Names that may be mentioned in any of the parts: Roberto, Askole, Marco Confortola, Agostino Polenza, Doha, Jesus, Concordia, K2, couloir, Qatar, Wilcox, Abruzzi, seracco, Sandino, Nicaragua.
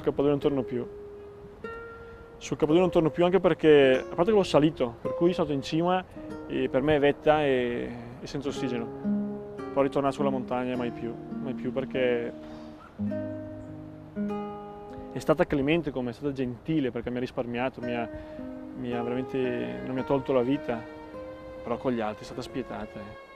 Sul K2 non torno più. Sul K2 non torno più anche perché, a parte che l'ho salito, per cui è stato in cima e per me è vetta e senza ossigeno. Poi ritornare sulla montagna mai più perché è stata clemente come è stata gentile perché mi ha risparmiato, mi ha veramente, non mi ha tolto la vita, però con gli altri è stata spietata.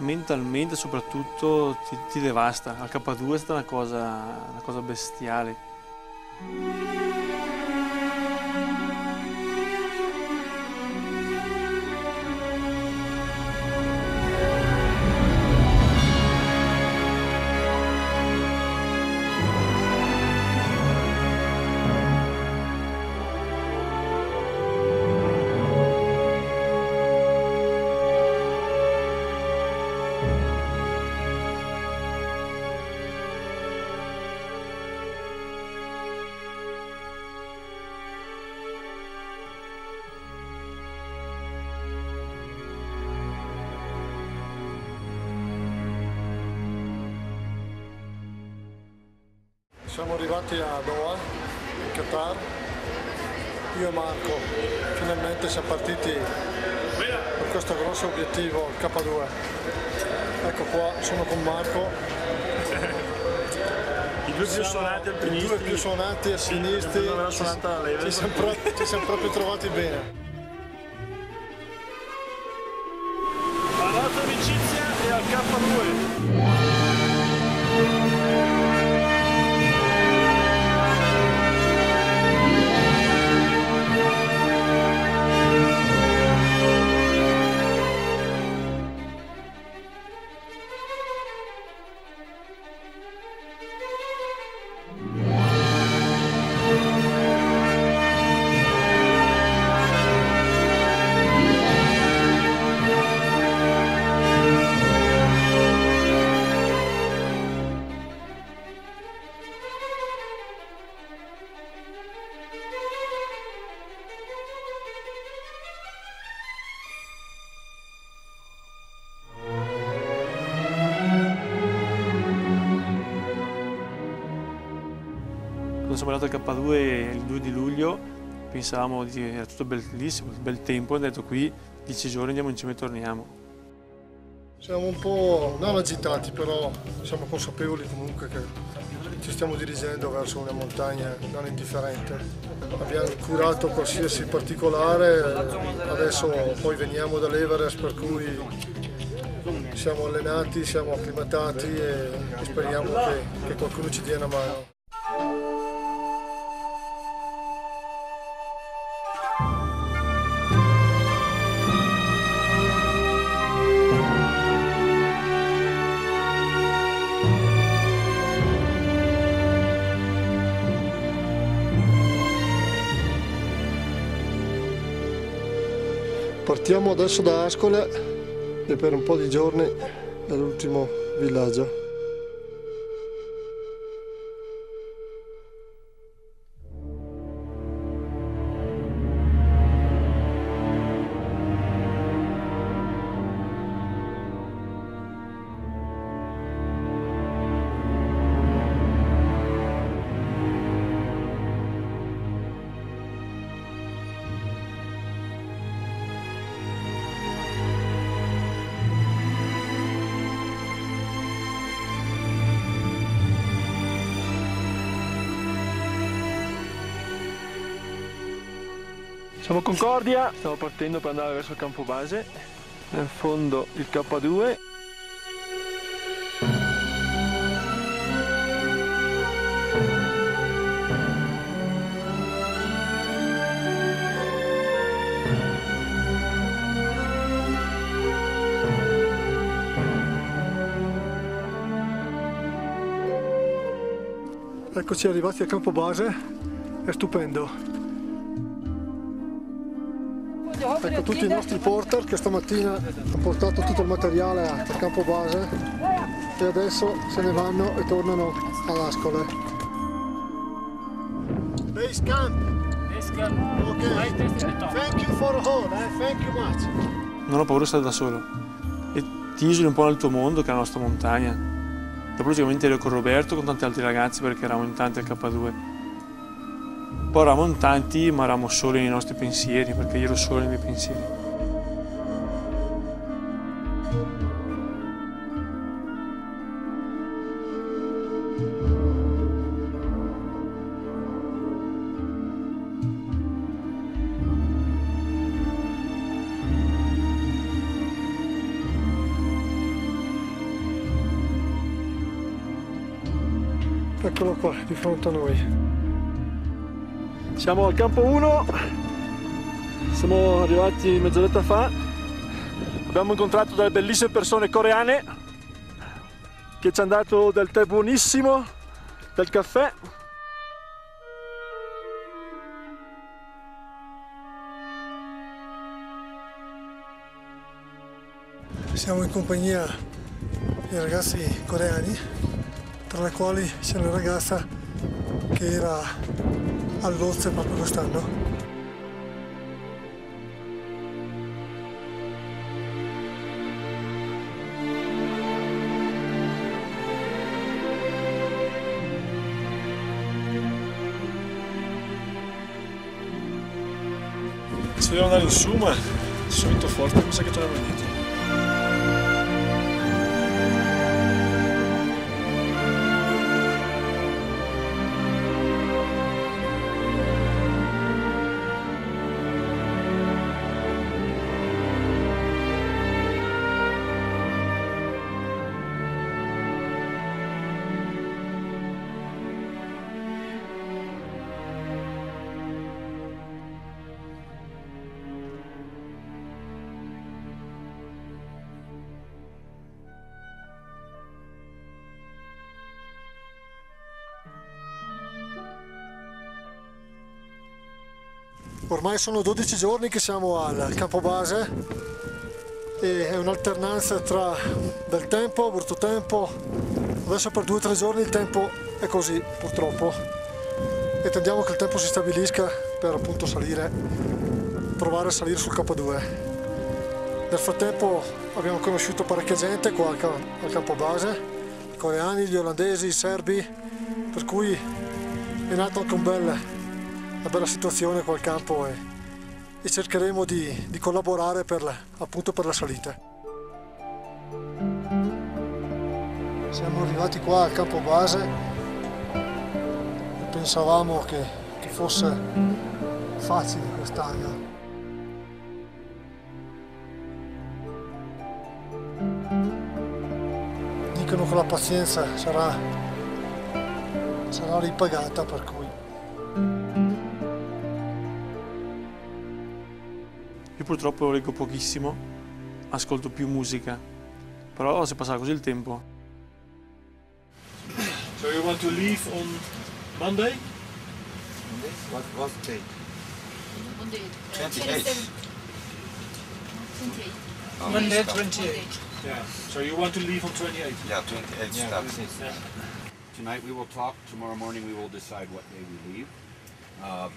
Mentalmente soprattutto ti devasta, al K2 è stata una cosa bestiale. Siamo arrivati a Doha, in Qatar, io e Marco finalmente siamo partiti per questo grosso obiettivo, il K2. Ecco qua, sono con Marco, i due più suonati a sinistri, ci siamo proprio trovati bene. La nostra amicizia è al K2. Siamo andati al K2 il 2 di luglio, pensavamo che era tutto bellissimo, bel tempo, abbiamo detto qui 10 giorni andiamo in cima e torniamo. Siamo un po' non agitati, però siamo consapevoli comunque che ci stiamo dirigendo verso una montagna non indifferente. Abbiamo curato qualsiasi particolare, adesso poi veniamo dall'Everest per cui siamo allenati, siamo acclimatati e speriamo che qualcuno ci dia una mano. Partiamo adesso da Askole e per un po' di giorni è l'ultimo villaggio. Siamo a Concordia, stiamo partendo per andare verso il campo base, nel fondo il K2. Eccoci arrivati al campo base, è stupendo. Ecco tutti i nostri porter che stamattina hanno portato tutto il materiale al campo base e adesso se ne vanno e tornano all'Askole. Base camp! Base camp! Ok, thank you for all, thank you much! Non ho paura di stare da solo e ti isoli un po' nel tuo mondo che è la nostra montagna. Dopo logicamente ero con Roberto, con tanti altri ragazzi perché eravamo in tanti al K2. Poi eravamo in tanti ma eravamo soli nei nostri pensieri, perché io ero solo nei miei pensieri. Eccolo qua, di fronte a noi. Siamo al campo 1, siamo arrivati mezz'oretta fa, abbiamo incontrato delle bellissime persone coreane che ci hanno dato del tè buonissimo, del caffè. Siamo in compagnia di ragazzi coreani, tra le quali c'è una ragazza che era all'Ozze proprio quest'anno. Se devo andare in su, ma subito forte, mi sa che torniamo indietro. Ormai sono 12 giorni che siamo al campo base e è un'alternanza tra bel tempo, brutto tempo. Adesso per 2 o 3 giorni il tempo è così purtroppo e attendiamo che il tempo si stabilisca per appunto salire, provare a salire sul K2. Nel frattempo abbiamo conosciuto parecchia gente qua al campo base, i coreani, gli olandesi, i serbi, per cui è nato anche una bella situazione qua al campo e cercheremo di collaborare appunto per la salita. Siamo arrivati qua al campo base e pensavamo che fosse facile quest'anno. Dicono che la pazienza sarà ripagata, per cui io purtroppo leggo pochissimo, ascolto più musica, però si passa così il tempo. So you want to leave on Monday? What day? Monday 28. Monday 28. Yeah. So you want to leave on 28? Yeah, 28. Yeah. Yeah. Tonight we will talk. Tomorrow morning we will decide what day we leave,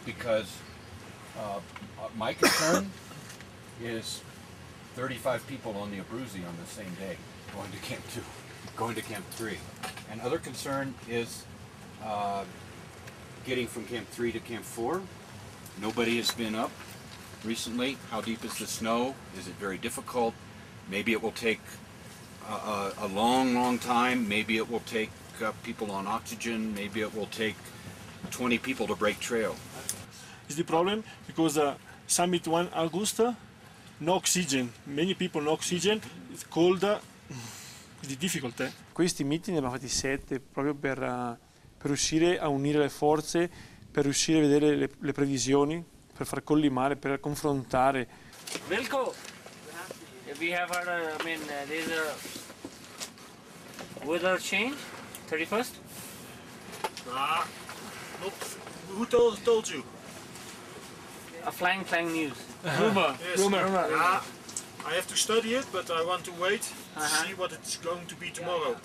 because my concern is 35 people on the Abruzzi on the same day, going to Camp 2, going to Camp 3. And other concern is getting from Camp 3 to Camp 4. Nobody has been up recently. How deep is the snow? Is it very difficult? Maybe it will take a long, long time. Maybe it will take people on oxygen. Maybe it will take 20 people to break trail. It's the problem because summit 1 August, no oxygen, many people no oxygen, it's cold, it's difficult. Questi meeting ne abbiamo fatti 7 proprio per riuscire a unire le forze, per riuscire a vedere le previsioni, per far collimare, per confrontare. Wilco, we have had there's a weather change, 31st? Nah. Nope. Who told you? A flying news. Rumor. Yes. Rumor. Nah. I have to study it, but I want to wait to see what it's going to be tomorrow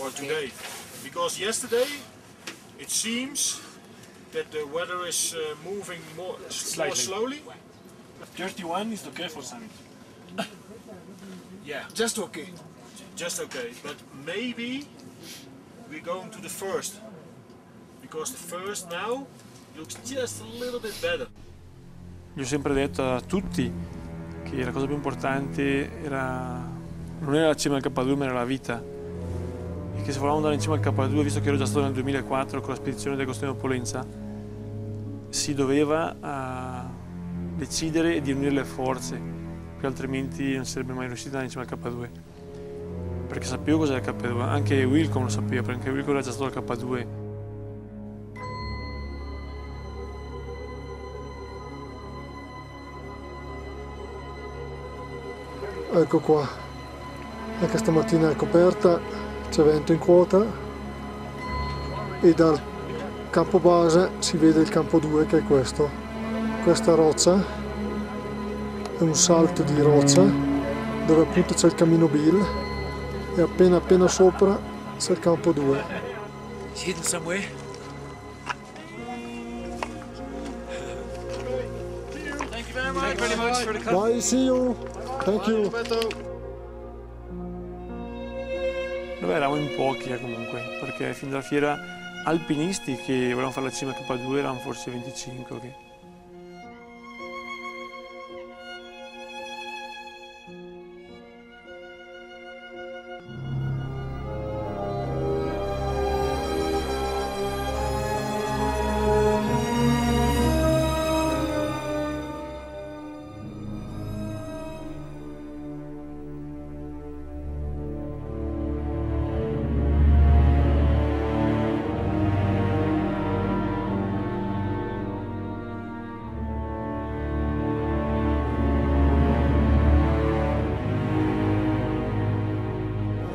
or today. Because yesterday it seems that the weather is moving more slowly. 31 is okay for summit. Yeah. Just okay. Just okay, but maybe we're going to the first. Because the first now looks just a little bit better. Gli ho sempre detto a tutti che la cosa più importante era non era la cima al K2, ma era la vita. E che se volevamo andare in cima al K2, visto che ero già stato nel 2004 con la spedizione di Agostino Polenza, si doveva decidere di unire le forze, perché altrimenti non sarebbe mai riuscito ad andare in cima al K2. Perché sapevo cos'era il K2, anche Wilcox lo sapeva, perché Wilcox era già stato al K2. Ecco qua, anche stamattina è coperta, c'è vento in quota e dal campo base si vede il campo 2 che è questo. Questa roccia è un salto di roccia dove appunto c'è il cammino Bill e appena sopra c'è il campo 2. It's hidden somewhere. Thank you very much. Thank you very much for the company. Bye, see you. Thank you. Noi eravamo in pochi comunque, perché fin dalla fiera alpinisti che volevano fare la cima K2 erano forse 25. Che...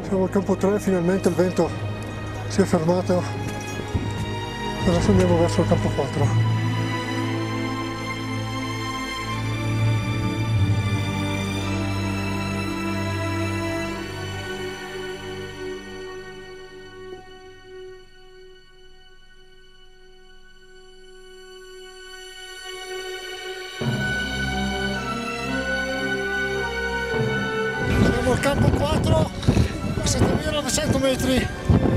Siamo al campo 3, finalmente il vento si è fermato, adesso andiamo verso il campo 4. Siamo al campo 4. 7.900 metri,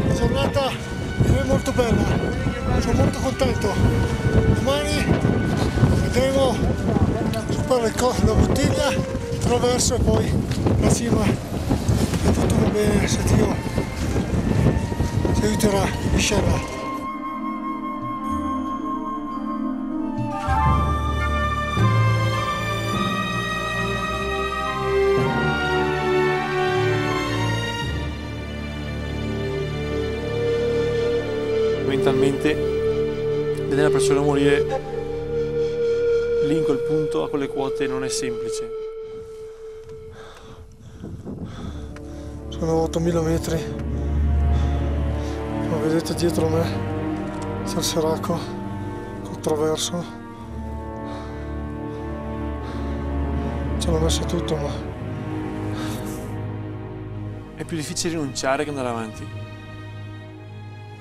la giornata è molto bella, sono molto contento. Domani vedremo superare la bottiglia, attraverso e poi la cima. E tutto va bene se Dio ci aiuterà, inshallah. Mentalmente vedere la persona morire lì in quel punto a quelle quote non è semplice. Sono 8.000 metri, come vedete dietro me c'è il Seracco col traverso. Ce l'ho messo tutto, ma è più difficile rinunciare che andare avanti.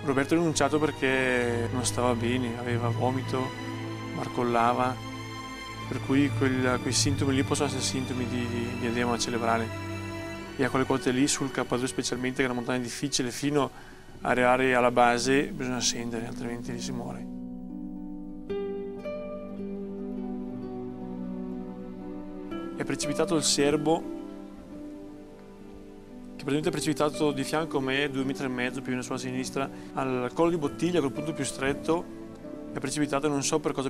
Roberto ha rinunciato perché non stava bene, aveva vomito, barcollava, per cui quei sintomi lì possono essere sintomi di edema cerebrale. E a quelle quote lì, sul K2 specialmente, che è una montagna difficile, fino a arrivare alla base bisogna scendere, altrimenti lì si muore. È precipitato il serbo, praticamente precipitato di fianco a me, 2,5 metri più o meno sulla sinistra, al collo di bottiglia, col punto più stretto, è precipitato e non so perché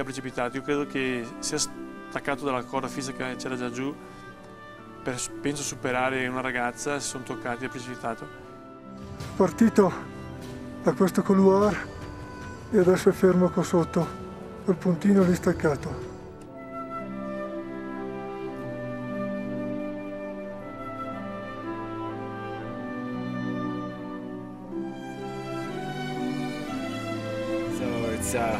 è precipitato. Io credo che sia staccato dalla corda fissa che c'era già giù, per, penso, superare una ragazza, si sono toccati e è precipitato. Partito da questo couloir e adesso è fermo qua sotto, quel puntino lì staccato. is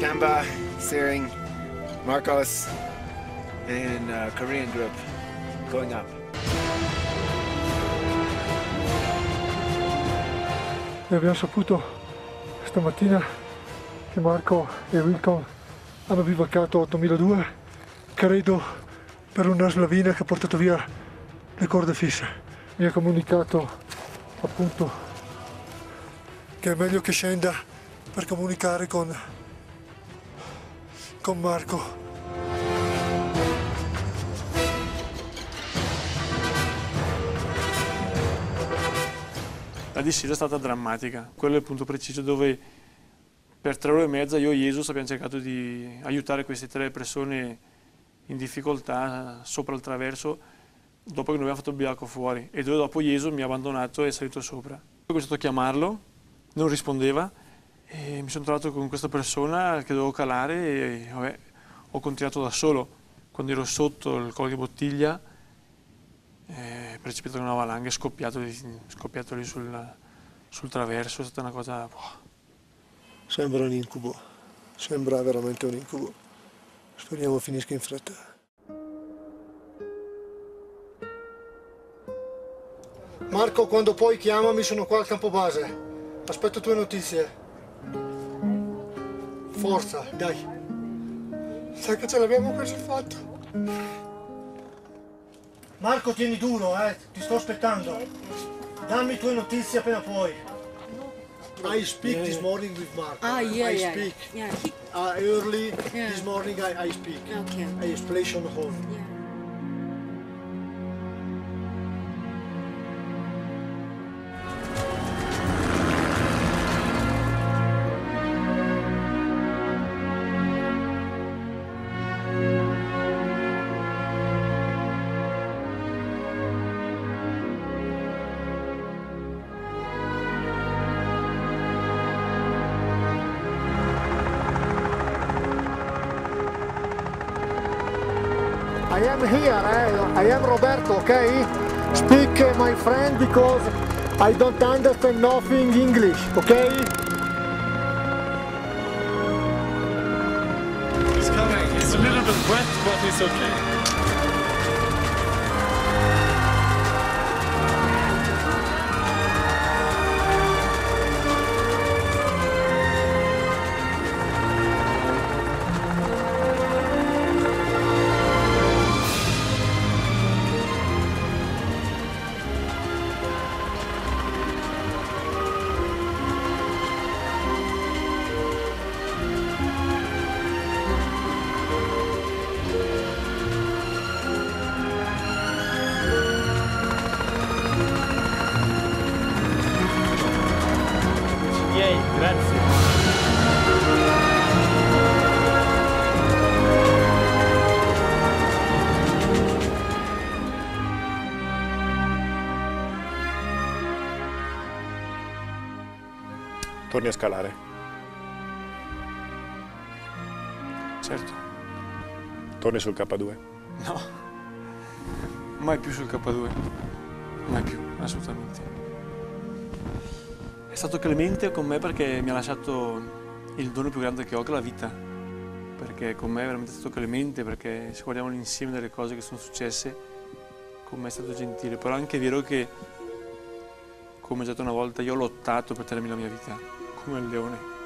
Kamba, Searing, Marcos, and Korean group going up. E abbiamo saputo stamattina che Marco e Wilcox hanno bivacato 8.200, credo per una slavina che ha portato via le corde fisse. Mi ha comunicato appunto che è meglio che scenda per comunicare con Marco. La discesa è stata drammatica, quello è il punto preciso dove per 3 ore e mezza io e Jesus abbiamo cercato di aiutare queste 3 persone in difficoltà sopra il traverso dopo che noi abbiamo fatto il bivaco fuori e dove dopo Jesus mi ha abbandonato e è salito sopra. Poi ho cominciato a chiamarlo, non rispondeva e mi sono trovato con questa persona che dovevo calare e vabbè, ho continuato da solo. Quando ero sotto il collo di bottiglia è precipitato in una valanga, è scoppiato lì sul traverso, è stata una cosa... Boh. Sembra un incubo, sembra veramente un incubo. Speriamo finisca in fretta. Marco, quando puoi chiamami, sono qua al campo base. Aspetto tue notizie. Forza, dai. Sai che ce l'abbiamo quasi fatta. Marco, tieni duro, ti sto aspettando. Dammi tue notizie appena puoi. I speak this morning with Marco. Ah, yeah, I speak. Yeah. Early this morning I speak. Okay. I explain the whole. Yeah. I am here, I am Roberto, okay? Speak my friend because I don't understand nothing English, okay? He's coming, he's a little bit wet, but he's okay. Torni a scalare. Certo. Torni sul K2? No, mai più sul K2, mai più, assolutamente. È stato clemente con me perché mi ha lasciato il dono più grande che ho, che è la vita. Perché con me è veramente stato clemente, perché se guardiamo l'insieme delle cose che sono successe, con me è stato gentile. Però anche è vero che, come ho detto una volta, io ho lottato per tenermi la mia vita, come un leone.